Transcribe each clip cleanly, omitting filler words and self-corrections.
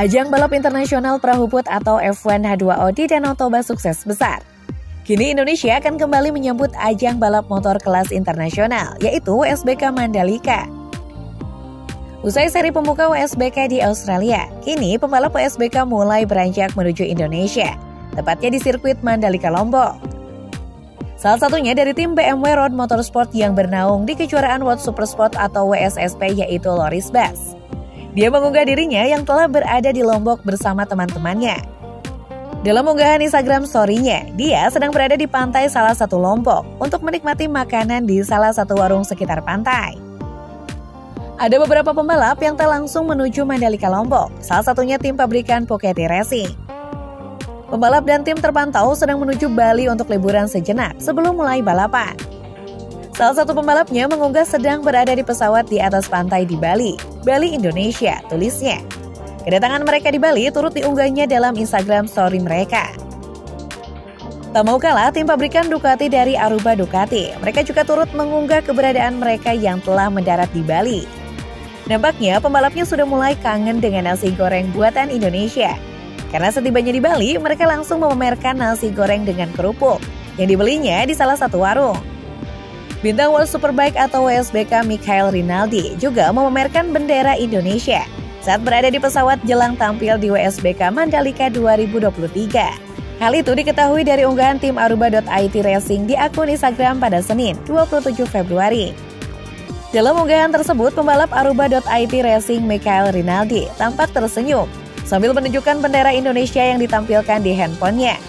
Ajang balap internasional perahu boat atau F1 H2O di Danau Toba sukses besar. Kini Indonesia akan kembali menyambut ajang balap motor kelas internasional, yaitu WSBK Mandalika. Usai seri pembuka WSBK di Australia, kini pembalap WSBK mulai beranjak menuju Indonesia, tepatnya di sirkuit Mandalika Lombok. Salah satunya dari tim BMW Road Motorsport yang bernaung di kejuaraan World Super Sport atau WSSP, yaitu Loris Baz. Dia mengunggah dirinya yang telah berada di Lombok bersama teman-temannya. Dalam unggahan Instagram story-nya, dia sedang berada di pantai salah satu Lombok untuk menikmati makanan di salah satu warung sekitar pantai. Ada beberapa pembalap yang telah langsung menuju Mandalika Lombok, salah satunya tim pabrikan Pucetti Racing. Pembalap dan tim terpantau sedang menuju Bali untuk liburan sejenak sebelum mulai balapan. Salah satu pembalapnya mengunggah sedang berada di pesawat di atas pantai di Bali, Indonesia, tulisnya. Kedatangan mereka di Bali turut diunggahnya dalam Instagram story mereka. Tak mau kalah, tim pabrikan Ducati dari Aruba.it. Mereka juga turut mengunggah keberadaan mereka yang telah mendarat di Bali. Nampaknya pembalapnya sudah mulai kangen dengan nasi goreng buatan Indonesia. Karena setibanya di Bali, mereka langsung memamerkan nasi goreng dengan kerupuk yang dibelinya di salah satu warung. Bintang World Superbike atau WSBK Michael Rinaldi juga memamerkan bendera Indonesia saat berada di pesawat jelang tampil di WSBK Mandalika 2023. Hal itu diketahui dari unggahan tim Aruba.it Racing di akun Instagram pada Senin, 27 Februari. Dalam unggahan tersebut, pembalap Aruba.it Racing Michael Rinaldi tampak tersenyum sambil menunjukkan bendera Indonesia yang ditampilkan di handphonenya.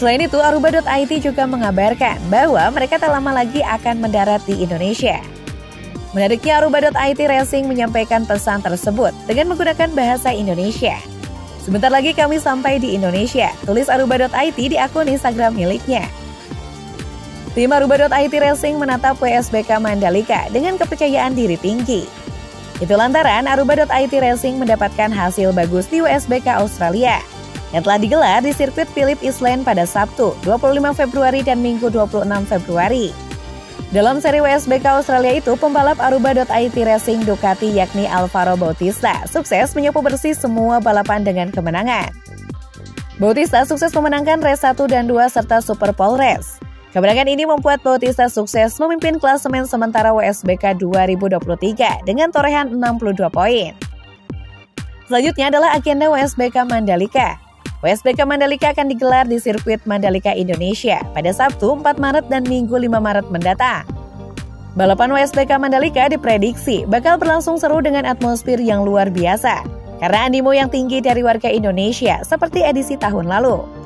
Selain itu, Aruba.it juga mengabarkan bahwa mereka tak lama lagi akan mendarat di Indonesia. Menariknya, Aruba.it Racing menyampaikan pesan tersebut dengan menggunakan bahasa Indonesia. Sebentar lagi kami sampai di Indonesia, tulis Aruba.it di akun Instagram miliknya. Tim Aruba.it Racing menatap WSBK Mandalika dengan kepercayaan diri tinggi. Itu lantaran Aruba.it Racing mendapatkan hasil bagus di WSBK Australia yang telah digelar di sirkuit Philip Island pada Sabtu, 25 Februari dan Minggu 26 Februari. Dalam seri WSBK Australia itu, pembalap Aruba.it Racing Ducati yakni Alvaro Bautista sukses menyapu bersih semua balapan dengan kemenangan. Bautista sukses memenangkan race 1 dan 2 serta Super Pole Race. Kemenangan ini membuat Bautista sukses memimpin klasemen sementara WSBK 2023 dengan torehan 62 poin. Selanjutnya adalah agenda WSBK Mandalika. WSBK Mandalika akan digelar di sirkuit Mandalika Indonesia pada Sabtu 4 Maret dan Minggu 5 Maret mendatang. Balapan WSBK Mandalika diprediksi bakal berlangsung seru dengan atmosfer yang luar biasa karena animo yang tinggi dari warga Indonesia seperti edisi tahun lalu.